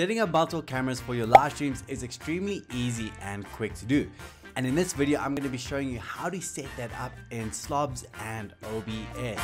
Setting up multiple cameras for your live streams is extremely easy and quick to do. And in this video, I'm going to be showing you how to set that up in Slob and OBS.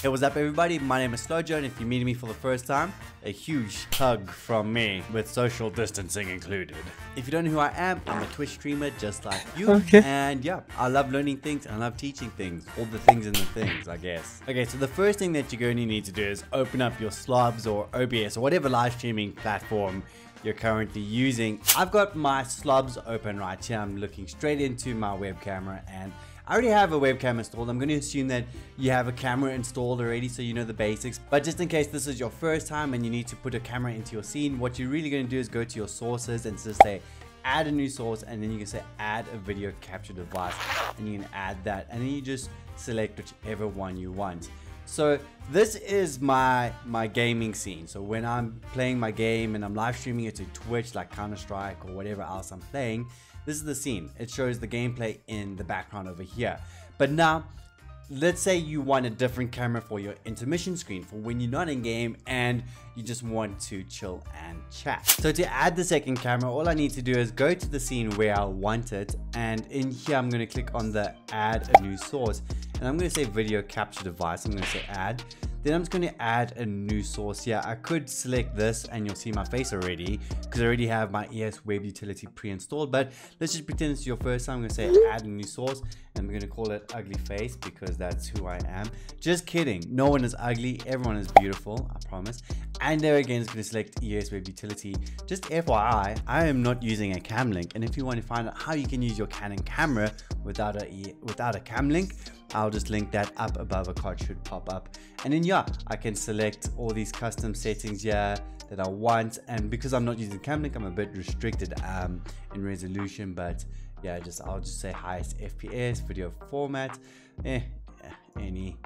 Hey, what's up everybody? My name is Slow Joe, and if you're meeting me for the first time, a huge hug from me, with social distancing included. If you don't know who I am, I'm a Twitch streamer just like you. Okay. And yeah, I love learning things and I love teaching things. All the things and the things, I guess. Okay, so the first thing that you're going to need to do is open up your Slob or OBS or whatever live streaming platform you're currently using. I've got my Slob open right here. I'm looking straight into my web camera, and I already have a webcam installed. I'm going to assume that you have a camera installed already, so you know the basics. But just in case this is your first time and you need to put a camera into your scene, what you're really going to do is go to your sources and just say add a new source, and then you can say add a video capture device, and you can add that, and then you just select whichever one you want. So this is my gaming scene. So when I'm playing my game and I'm live streaming it to Twitch, like Counter-Strike or whatever else I'm playing, this is the scene. It shows the gameplay in the background over here. But now, let's say you want a different camera for your intermission screen, for when you're not in game and you just want to chill and chat. So to add the second camera, all I need to do is go to the scene where I want it, and in here I'm going to click on the add a new source, and I'm going to say video capture device. I'm going to say add, then I'm just going to add a new source here. I could select this and you'll see my face already because I already have my ES Web utility pre-installed, but let's just pretend it's your first time. I'm going to say add a new source, and we're going to call it ugly face because that's who I am. Just kidding. No one is ugly. Everyone is beautiful. I promise. And there again, it's going to select ES Web utility. Just FYI, I am not using a Camlink. And if you want to find out how you can use your Canon camera without a Camlink, I'll just link that up above. A card should pop up, and then yeah, I can select all these custom settings here that I want. And because I'm not using Camlink, I'm a bit restricted in resolution, but yeah, I'll just say highest FPS, video format, any,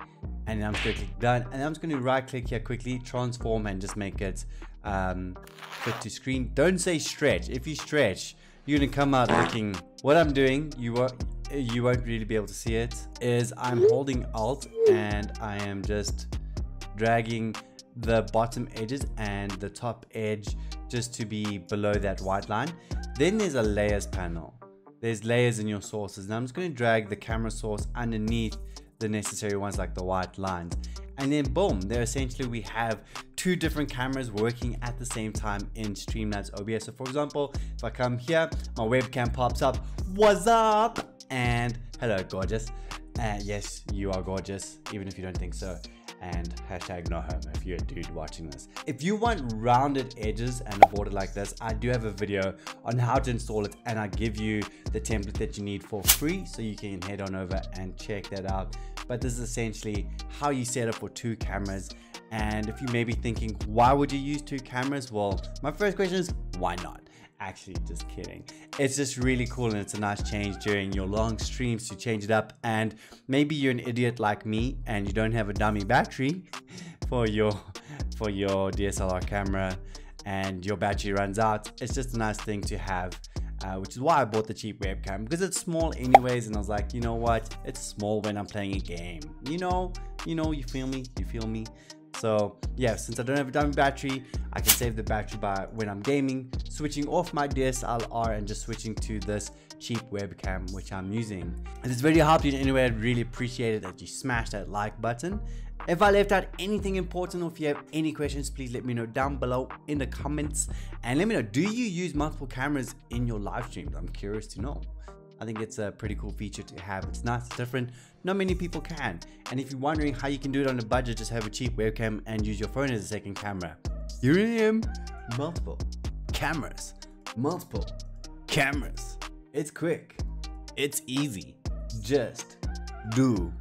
and then I'm going to click done, and I'm just going to right click here quickly, transform, and just make it fit to screen. Don't say stretch. If you stretch, you're going to come out looking what I'm doing. You won't really be able to see it, is I'm holding Alt and I am just dragging the bottom edges and the top edge just to be below that white line. Then there's a layers panel. There's layers in your sources, and I'm just going to drag the camera source underneath the necessary ones like the white lines. And then boom, there essentially we have two different cameras working at the same time in Streamlabs OBS. So for example, if I come here, my webcam pops up. What's up? And hello gorgeous, yes you are gorgeous even if you don't think so, and hashtag no homo if you're a dude watching this. If you want rounded edges and a border like this, I do have a video on how to install it, and I give you the template that you need for free, so you can head on over and check that out. But this is essentially how you set up for two cameras. And if you may be thinking, why would you use two cameras? Well, my first question is, why not? Actually, just kidding. It's just really cool, and it's a nice change during your long streams to change it up. And maybe you're an idiot like me and you don't have a dummy battery for your DSLR camera and your battery runs out. It's just a nice thing to have, which is why I bought the cheap webcam, because it's small anyways, and I was like, you know what, it's small when I'm playing a game, you know, you feel me. So yeah, since I don't have a dummy battery, I can save the battery by when I'm gaming, switching off my DSLR and just switching to this cheap webcam which I'm using. If this video helped you in any way, I'd really appreciate it that you smash that like button. If I left out anything important, or if you have any questions, please let me know down below in the comments. And let me know, do you use multiple cameras in your live streams? I'm curious to know. I think it's a pretty cool feature to have. It's nice, it's different, not many people can. And if you're wondering how you can do it on a budget, just have a cheap webcam and use your phone as a second camera. Here I am, multiple cameras. It's quick, it's easy, just do